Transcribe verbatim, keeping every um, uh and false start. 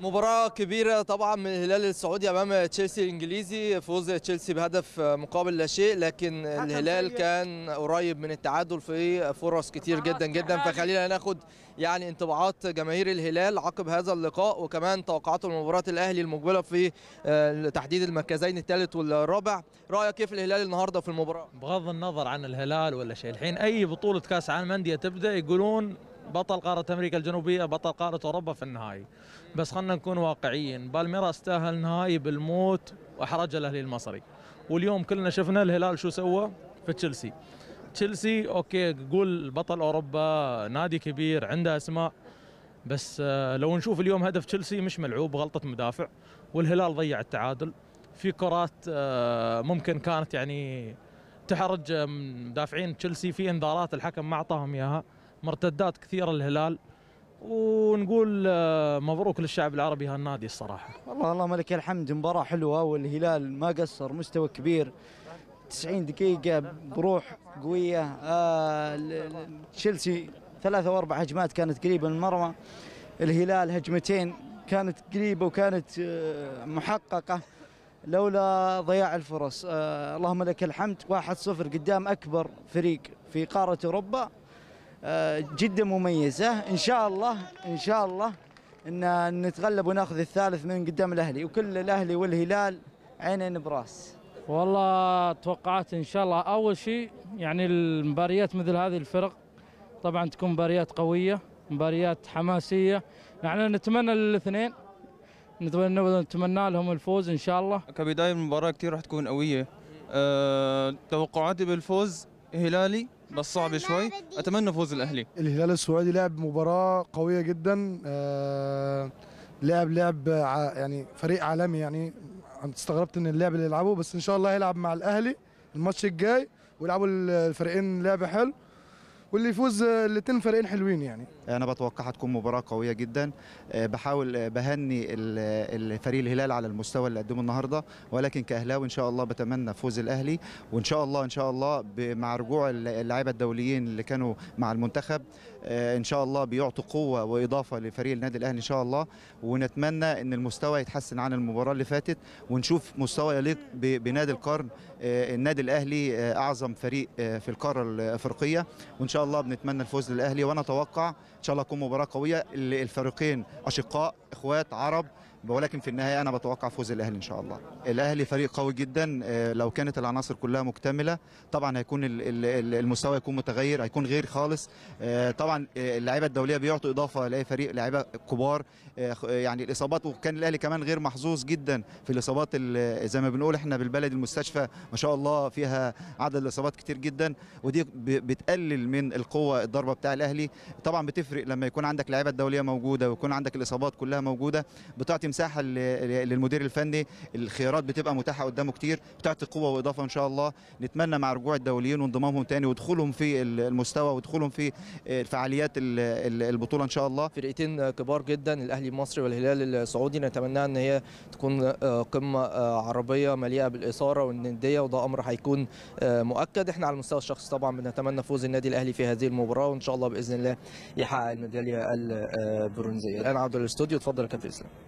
مباراة كبيرة طبعا من الهلال السعودي امام تشيلسي الانجليزي، فوز تشيلسي بهدف مقابل لا شيء، لكن الهلال كان قريب من التعادل في فرص كتير جدا جدا. فخلينا ناخد يعني انطباعات جماهير الهلال عقب هذا اللقاء، وكمان توقعاتهم لمباراة الاهلي المقبلة في تحديد المركزين الثالث والرابع. رأيك كيف الهلال النهارده في المباراة؟ بغض النظر عن الهلال ولا شيء، الحين اي بطولة كاس عالم اندية تبدا يقولون بطل قارة أمريكا الجنوبية، بطل قارة أوروبا في النهائي، بس خلنا نكون واقعيين. بالميراس استاهل نهائي بالموت وأحرج الأهلي المصري، واليوم كلنا شفنا الهلال شو سوى في تشيلسي. تشيلسي أوكي قول بطل أوروبا، نادي كبير عنده أسماء، بس لو نشوف اليوم هدف تشيلسي مش ملعوب، غلطة مدافع، والهلال ضيع التعادل في كرات ممكن كانت يعني تحرج مدافعين تشيلسي، في انذارات الحكم ما أعطاهم إياها، مرتدات كثيرة الهلال، ونقول مبروك للشعب العربي هالنادي الصراحة. والله والله ملك الحمد، مباراة حلوة والهلال ما قصر، مستوى كبير، تسعين دقيقة بروح قوية. آه تشيلسي ثلاثة وأربع هجمات كانت قريبة من المرمى، الهلال هجمتين كانت قريبة وكانت محققة لولا ضياع الفرص. آه اللهم لك الحمد، واحد صفر قدام أكبر فريق في قارة أوروبا، جدا مميزة. إن شاء الله إن شاء الله إن نتغلب وناخذ الثالث من قدام الأهلي، وكل الأهلي والهلال عينين براس. والله توقعت إن شاء الله، أول شيء يعني المباريات مثل هذه الفرق طبعا تكون مباريات قوية، مباريات حماسية، يعني نتمنى للاثنين، نتمنى نتمنى لهم الفوز إن شاء الله. كبداية المباراة كثير راح تكون قوية، أه توقعاتي بالفوز هلالي بس صعب شوي، اتمنى فوز الاهلي. الهلال السعودي لعب مباراه قويه جدا، آه لعب لعب يعني فريق عالمي، يعني استغربت ان اللعب اللي يلعبه، بس ان شاء الله يلعب مع الاهلي الماتش الجاي ويلعبوا الفريقين لعب حلو، واللي يفوز الاثنين فريقين حلوين. يعني انا بتوقع هتكون مباراه قويه جدا، بحاول بهني الفريق الهلال على المستوى اللي قدمه النهارده، ولكن كاهلاوي ان شاء الله بتمنى فوز الاهلي، وان شاء الله ان شاء الله مع رجوع اللاعبين الدوليين اللي كانوا مع المنتخب ان شاء الله بيعطوا قوه واضافه لفريق النادي الاهلي ان شاء الله، ونتمنى ان المستوى يتحسن عن المباراه اللي فاتت، ونشوف مستوى يليق بنادي القرن. النادي الاهلي اعظم فريق في القاره الافريقيه، وان شاء الله بنتمنى الفوز للاهلي، وانا اتوقع ان شاء الله تكون مباراه قويه، الفريقين اشقاء اخوات عرب، ولكن في النهايه انا بتوقع فوز الاهلي ان شاء الله. الاهلي فريق قوي جدا، لو كانت العناصر كلها مكتمله طبعا هيكون المستوى يكون متغير، هيكون غير خالص. طبعا اللعيبه الدوليه بيعطوا اضافه لاي فريق، لعيبه كبار، يعني الاصابات، وكان الاهلي كمان غير محظوظ جدا في الاصابات، زي ما بنقول احنا بالبلد المستشفى ما شاء الله فيها عدد الاصابات كتير جدا، ودي بتقلل من القوه الضربه بتاع الاهلي. طبعا بتفرق لما يكون عندك لعيبه الدوليه موجوده ويكون عندك الاصابات كلها موجوده، بتعطي مساحه للمدير الفني، الخيارات بتبقى متاحه قدامه كتير، بتعطي قوه واضافه ان شاء الله. نتمنى مع رجوع الدوليين وانضمامهم تاني ودخولهم في المستوى ودخولهم في فعاليات البطوله ان شاء الله. فرقتين كبار جدا، الاهلي المصري والهلال السعودي، نتمنى ان هي تكون قمه عربيه مليئه بالاثاره والنديه، وده امر هيكون مؤكد. احنا على المستوى الشخصي طبعا بنتمنى فوز النادي الاهلي في هذه المباراه، وان شاء الله باذن الله يحقق الميداليه البرونزيه. الان عبد الاستوديو، اتفضل يا كابتن اسلام.